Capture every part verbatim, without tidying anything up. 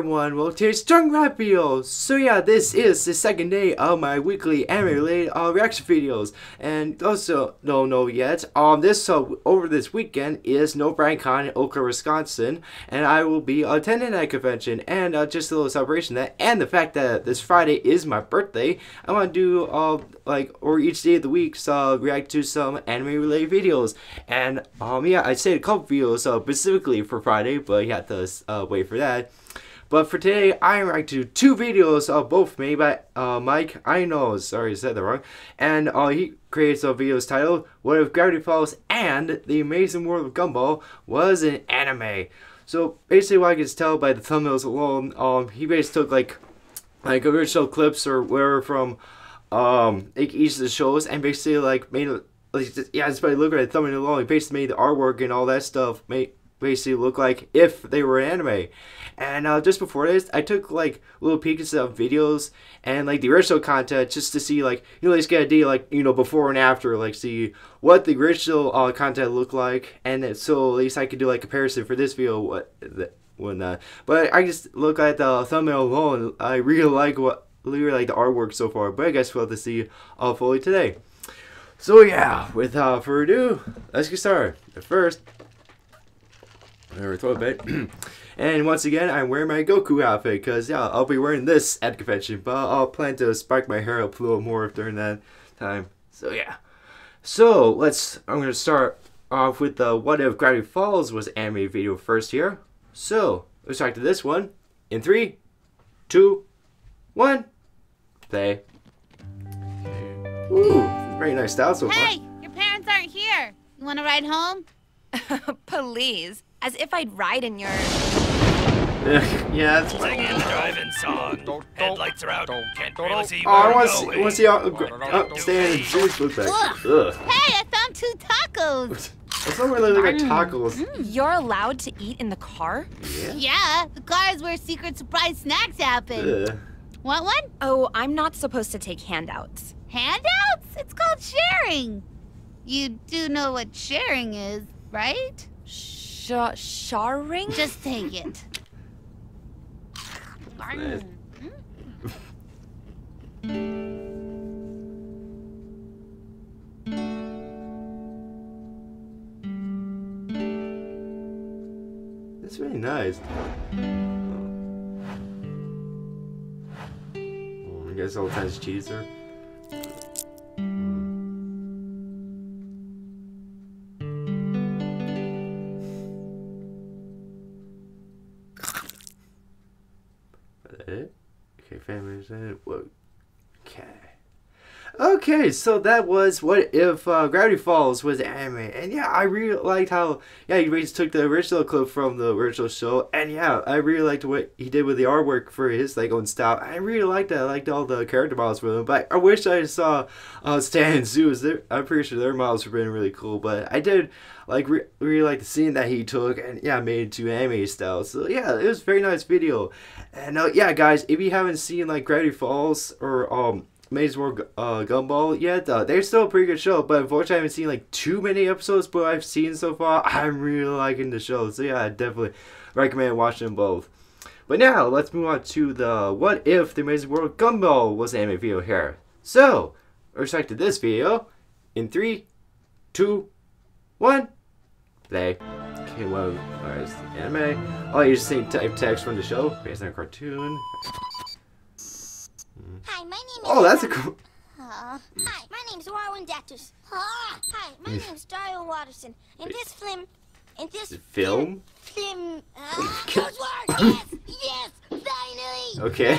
everyone, well today's Strong Rap videos! So yeah, this is the second day of my weekly anime related uh, reaction videos. And also, no no yet, um this so uh, over this weekend is No Brand Con in Eau Claire, Wisconsin. And I will be attending that convention and uh, just a little celebration of that, and the fact that this Friday is my birthday. I want to do uh, like or each day of the week so uh, react to some anime related videos. And um yeah, I saved a couple videos uh, specifically for Friday, but you have to uh, wait for that. But for today, I'm reacting to two videos of uh, both made by uh, Mike. I know, sorry, I said that wrong. And uh, he creates a videos titled "What If Gravity Falls and The Amazing World of Gumball Was an Anime?" So basically, what I can tell by the thumbnails alone, um, he basically took like like original clips or whatever from um like each of the shows, and basically like made a, like just, yeah, just by looking at the thumbnail alone, he basically made the artwork and all that stuff made. basically look like if they were an anime. And uh, just before this, I took like little peeks of videos and like the original content just to see like, you know, let's get a idea like, you know, before and after, like see what the original uh, content looked like, and then, so at least I could do like comparison for this video what the, whatnot. But I just look at the thumbnail alone, I really like what really like the artwork so far, but I guess we'll have to see uh, fully today. So yeah, without further ado, let's get started. But first, throw a bit. And once again, I'm wearing my Goku outfit because yeah, I'll be wearing this at the convention, but I'll plan to spike my hair up a little more during that time. So yeah, so let's. I'm gonna start off with the "What If Gravity Falls Was Anime" video first here. So let's talk to this one in three, two, one. Play. Ooh, very nice style so far. Hey, your parents aren't here. You want to ride home? Please. As if I'd ride in your... Yeah, that's singing the driving song. Headlights are out. Can't really see. Oh, I want to see how upstanding Jewish looks like. Ugh. Hey, I found two tacos. That's not really look like tacos. Mm. You're allowed to eat in the car? Yeah. Yeah, the car is where secret surprise snacks happen. Ugh. Want one? Oh, I'm not supposed to take handouts. Handouts? It's called sharing. You do know what sharing is, right? Sharing? Just take it. That's really nice. Oh, I guess all kinds of cheese are. Okay. Okay, so that was What If uh, Gravity Falls Was Anime. And yeah, I really liked how, yeah, he really took the original clip from the original show. And yeah, I really liked what he did with the artwork for his like own style. I really liked that. I liked all the character models for them. But I wish I saw uh, Stan and Zeus. They're, I'm pretty sure their models were been really cool. But I did like re really like the scene that he took and yeah, made it to anime style. So yeah, it was a very nice video. And uh, yeah, guys, if you haven't seen like Gravity Falls or um. Amazing World uh, Gumball yet. Uh, they're still a pretty good show, but unfortunately I haven't seen like too many episodes, but I've seen so far. I'm really liking the show, so yeah, I definitely recommend watching them both. But now, let's move on to the What If The Amazing World Gumball Was Anime video here. So, let's back to this video in three, two, one, play. Okay, well, alright, it's the anime. Oh, you just saying type text from the show based on a cartoon. Hi, my name is oh, that's a cool. Uh, hi, my name's Warwin Dactus. Uh, hi, my name's Dario Watterson. And this film, and this film, film. Uh, those words, yes, yes, finally. Okay.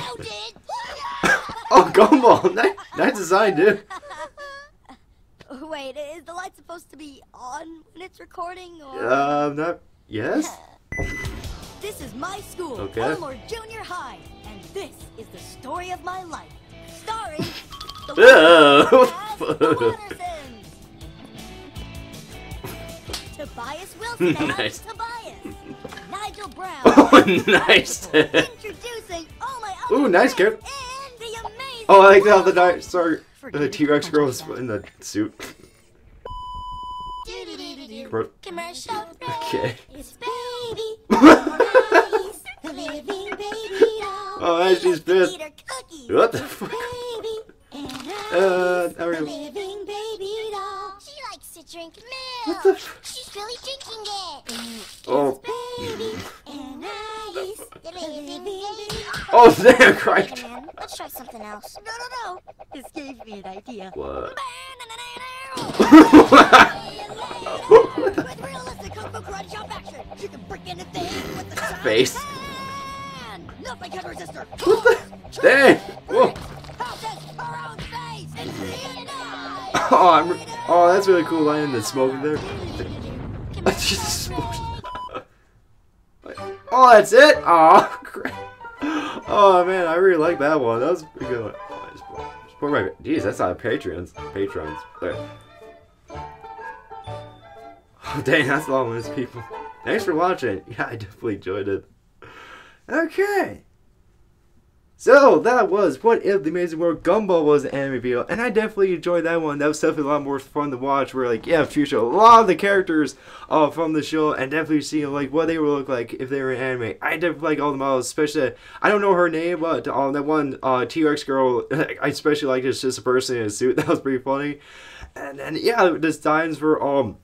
Oh, Gumball, nice, nice design, dude. Wait, is the light supposed to be on when it's recording? Or? Uh, not. Yes. This is my school, okay. Elmore Junior High. This is the story of my life, starring the, the Wattersons. Tobias Wilson and nice. Tobias, Nigel Brown. Oh, nice. Introducing all my other ooh, nice kid. Oh, I like how the dinosaur, the T-Rex girl's in the suit. Do, do, do, do, do. Commercial break. Okay. It's baby. living baby doll. Oh, that's just pissed. What the fuck? Uh, the living baby doll. She likes to drink milk. What the fuck? She's really drinking it. Oh. Baby and I used the living baby. Oh, damn, Christ. Let's try something else. No, no, no. This gave me an idea. What? What the? With realistic kung fu karate chop action, you can break anything with the face. No, I can't resist her. What the? Dang! Whoa! Oh, I'm. Oh, that's really cool. Lying in the smoke there. I just smoked. Oh, that's it. Oh, crap. Oh man, I really like that one. That was a good one. Oh, I just bought, just bought my, geez, that's not a Patreon's. Patrons. There. Oh dang, that's a long one, people. Thanks for watching. Yeah, I definitely enjoyed it. Okay. So that was What If the Amazing World Gumball was an anime video, and I definitely enjoyed that one. That was definitely a lot more fun to watch. We're like, yeah, future a lot of the characters uh, from the show, and definitely seeing like what they would look like if they were in anime. I definitely like all the models, especially I don't know her name, but um, that one uh, T-Rex girl, I especially liked. It's just a person in a suit. That was pretty funny, and and yeah, the designs were um.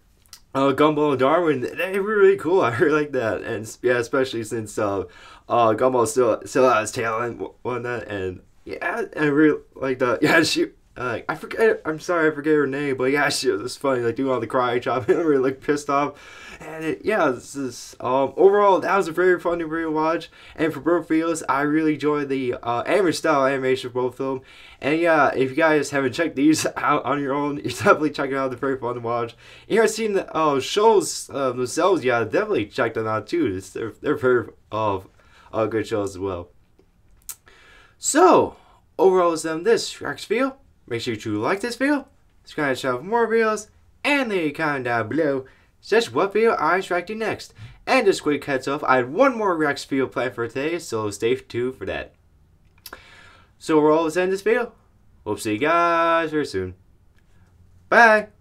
Uh, Gumball and Darwin, they were really cool. I really like that, and yeah, especially since uh, uh, Gumball still still has tail and won that, and yeah, I really like that. Yeah, she, uh, I forget. I'm sorry, I forget her name, but yeah, she was funny, like doing all the karate chop. I really like pissed off, and it, yeah, this is um overall that was a very fun to rewatch. And for both videos, I really enjoyed the uh, anime style animation for both of them. And yeah, if you guys haven't checked these out on your own, you definitely check it out. They're very fun to watch. If you haven't seen the uh, shows uh, themselves, yeah, definitely check them out too. It's, they're, they're very uh, uh, good shows as well. So, overall, it's them this next video. Make sure you truly like this video, subscribe to the channel for more videos, and leave a comment down below such what video I should react to next. And just quick heads off, I had one more react video planned for today, so stay tuned for that. So we're all end this video. Hope to see you guys very soon. Bye!